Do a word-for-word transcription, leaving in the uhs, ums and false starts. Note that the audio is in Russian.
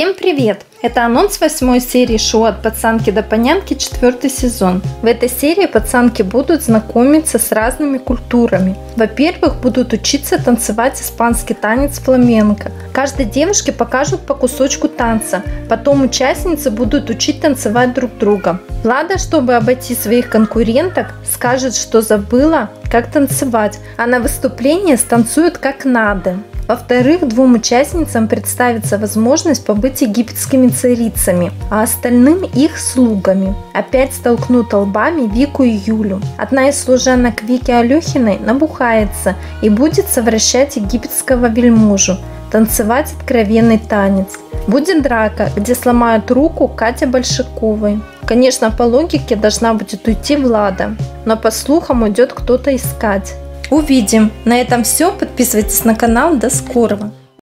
Всем привет! Это анонс восьмой серии шоу «От пацанки до панянки» четвертый сезон. В этой серии пацанки будут знакомиться с разными культурами. Во-первых, будут учиться танцевать испанский танец фламенко. Каждой девушке покажут по кусочку танца. Потом участницы будут учить танцевать друг друга. Влада, чтобы обойти своих конкуренток, скажет, что забыла, как танцевать, а на выступлении станцует как надо. Во-вторых, двум участницам представится возможность побыть египетскими царицами, а остальным их слугами. Опять столкнут лбами Вику и Юлю. Одна из служанок Вики Алёхиной набухается и будет совращать египетского вельможу, танцевать откровенный танец. Будет драка, где сломают руку Кате Большаковой. Конечно, по логике должна будет уйти Влада, но по слухам уйдет кто-то искать. Увидим. На этом все. Подписывайтесь на канал. До скорого.